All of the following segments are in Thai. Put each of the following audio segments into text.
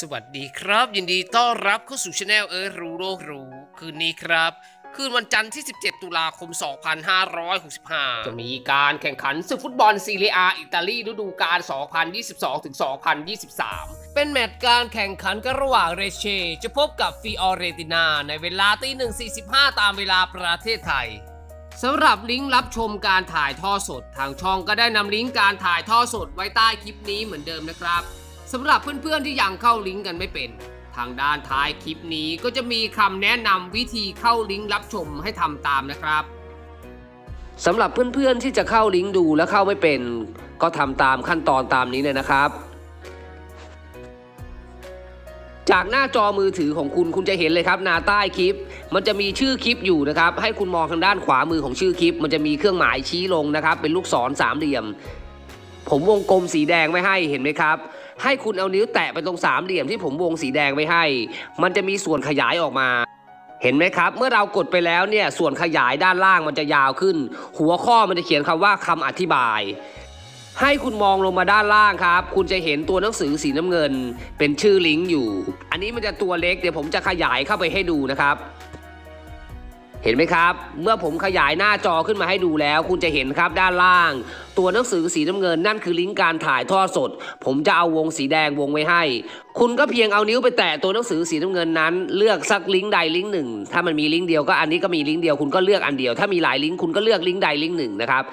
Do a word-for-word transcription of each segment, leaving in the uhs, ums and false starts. สวัสดีครับยินดีต้อนรับเข้าสู่ช anel เออรู้โลกรู้คืนนี้ครับคืนวันจันทร์ที่สิบเจ็ดตุลาคมสองพันห้าร้อยหกสิบห้าจะมีการแข่งขันศึกฟุตบอลซีเรียอิตาลีฤดูกาล สองพันยี่สิบสองถึงสองพันยี่สิบสาม เป็นแมตช์การแข่งขันกันระหว่างเรเชจะพบกับฟิออเรตินาในเวลาตีหนึ่งสี่สิบห้าตามเวลาประเทศไทยสำหรับลิงก์รับชมการถ่ายทอดสดทางช่องก็ได้นำลิงก์การถ่ายทอดสดไว้ใต้คลิปนี้เหมือนเดิมนะครับสำหรับเพื่อนๆที่ยังเข้าลิงก์กันไม่เป็นทางด้านท้ายคลิปนี้ก็จะมีคำแนะนำวิธีเข้าลิงก์รับชมให้ทำตามนะครับสำหรับเพื่อนๆที่จะเข้าลิงก์ดูและเข้าไม่เป็นก็ทำตามขั้นตอนตามนี้เลยนะครับจากหน้าจอมือถือของคุณคุณจะเห็นเลยครับหน้าใต้คลิปมันจะมีชื่อคลิปอยู่นะครับให้คุณมองทางด้านขวามือของชื่อคลิปมันจะมีเครื่องหมายชี้ลงนะครับเป็นลูกศรสามเหลี่ยมผมวงกลมสีแดงไว้ให้เห็นไหมครับให้คุณเอานิ้วแตะไปตรงสามเหลี่ยมที่ผมวงสีแดงไว้ให้มันจะมีส่วนขยายออกมาเห็นไหมครับเมื่อเรากดไปแล้วเนี่ยส่วนขยายด้านล่างมันจะยาวขึ้นหัวข้อมันจะเขียนคำว่าคำอธิบายให้คุณมองลงมาด้านล่างครับคุณจะเห็นตัวหนังสือสีน้ำเงินเป็นชื่อลิงก์อยู่อันนี้มันจะตัวเล็กเดี๋ยวผมจะขยายเข้าไปให้ดูนะครับเห็นไหมครับเมื่อผมขยายหน้าจอขึ้นมาให้ดูแล้วคุณจะเห็นครับด้านล่างตัวหนังสือสีน้ำเงินนั่นคือลิงก์การถ่ายทอดสดผมจะเอาวงสีแดงวงไว้ให้คุณก็เพียงเอานิ้วไปแตะตัวหนังสือสีน้ำเงินนั้นเลือกสักลิงก์ใดลิงก์หนึ่งถ้ามันมีลิงก์เดียวก็อันนี้ก็มีลิงก์เดียวคุณก็เลือกอันเดียวถ้ามีหลายลิงก์คุณก็เลือกลิงก์ใดลิงก์หนึ่งนะครับ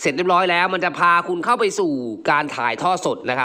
เสร็จเรียบร้อยแล้วมันจะพาคุณเข้าไปสู่การถ่ายทอดสดนะครับ